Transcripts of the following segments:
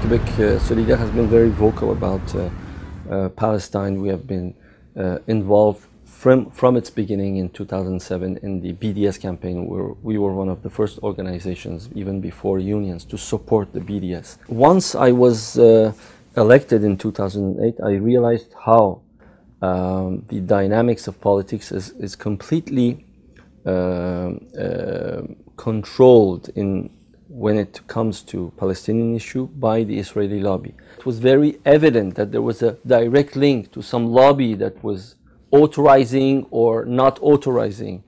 Quebec Solidaire has been very vocal about Palestine. We have been involved from its beginning in 2007 in the BDS campaign, where we were one of the first organizations, even before unions, to support the BDS. Once I was elected in 2008, I realized how the dynamics of politics is completely controlled when it comes to Palestinian issue by the Israeli lobby. It was very evident that there was a direct link to some lobby that was authorizing or not authorizing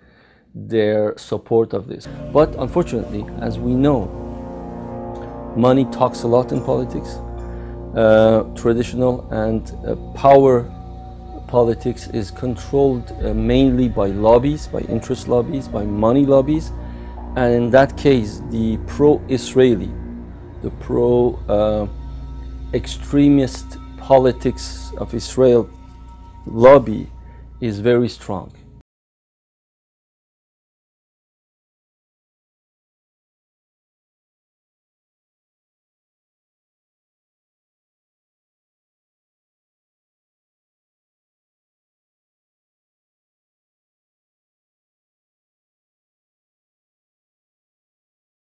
their support of this. But unfortunately, as we know, money talks a lot in politics. Traditional and power politics is controlled mainly by lobbies, by interest lobbies, by money lobbies. And in that case, the pro-Israeli, the pro-extremist politics of Israel lobby is very strong.